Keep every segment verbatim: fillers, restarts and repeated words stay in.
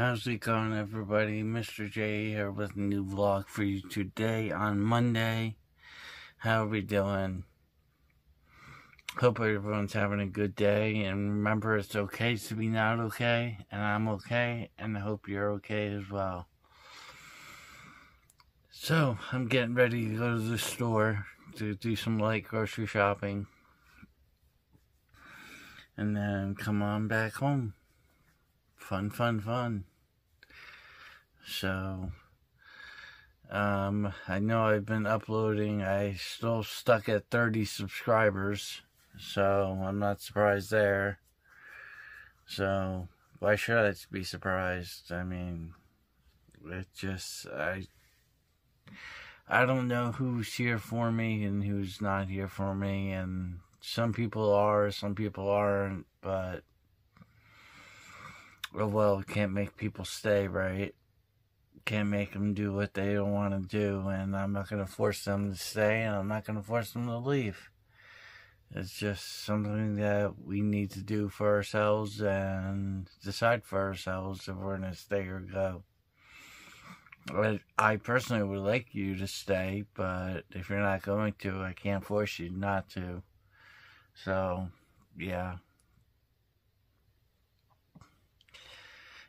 How's it going, everybody? Mister J here with a new vlog for you today on Monday. How are we doing? Hope everyone's having a good day, and remember, it's okay to be not okay, and I'm okay, and I hope you're okay as well. So, I'm getting ready to go to the store to do some light grocery shopping, and then come on back home. Fun, fun, fun. So, um, I know I've been uploading. I still stuck at thirty subscribers, so I'm not surprised there. So, why should I be surprised? I mean, it just, I, I don't know who's here for me and who's not here for me, and some people are, some people aren't, but, well, we can't make people stay, right? Can't make them do what they don't want to do, and I'm not going to force them to stay, and I'm not going to force them to leave. It's just something that we need to do for ourselves and decide for ourselves if we're going to stay or go. But I personally would like you to stay, but if you're not going to, I can't force you not to. So, yeah.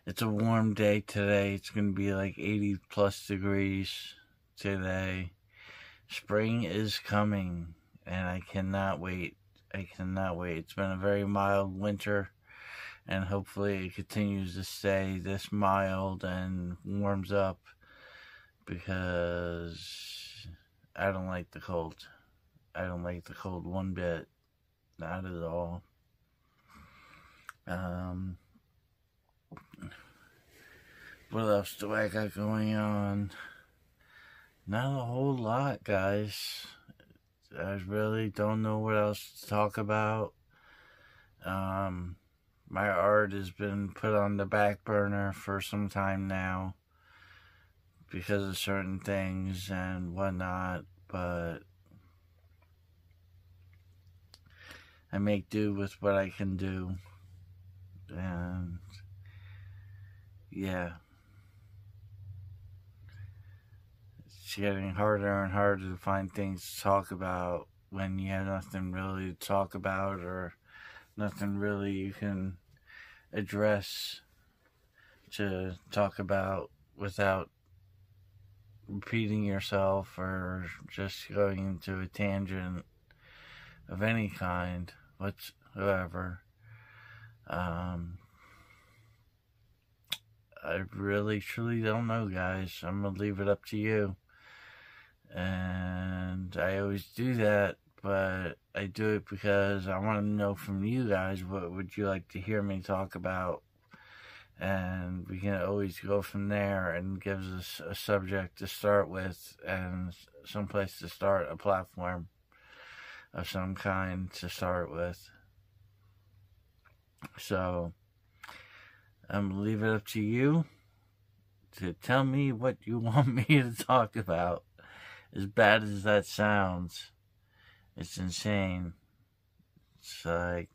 It's a warm day today. It's going to be like eighty plus degrees today. Spring is coming, and I cannot wait. I cannot wait. It's been a very mild winter, and hopefully it continues to stay this mild and warms up, because I don't like the cold. I don't like the cold one bit. Not at all. Um... What else do I got going on? Not a whole lot, guys. I really don't know what else to talk about. Um, my art has been put on the back burner for some time now because of certain things and whatnot, but I make do with what I can do. And yeah. It's getting harder and harder to find things to talk about when you have nothing really to talk about or nothing really you can address to talk about without repeating yourself or just going into a tangent of any kind whatsoever. Um, I really, truly don't know, guys. I'm going to leave it up to you. And I always do that, but I do it because I want to know from you guys, what would you like to hear me talk about? And we can always go from there, and gives us a subject to start with and someplace to start, a platform of some kind to start with. So, I'm going to leave it up to you to tell me what you want me to talk about. As bad as that sounds, it's insane. It's like,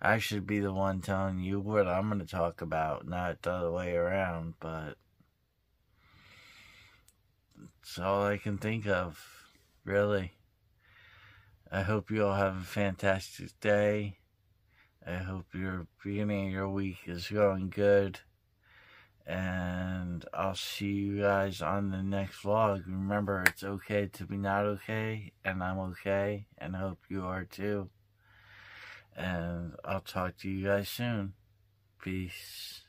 I should be the one telling you what I'm going to talk about, not the other way around, but it's all I can think of, really. I hope you all have a fantastic day. I hope your beginning of your week is going good, and I'll see you guys on the next vlog. Remember, it's okay to be not okay, and I'm okay, and I hope you are too. And I'll talk to you guys soon. Peace.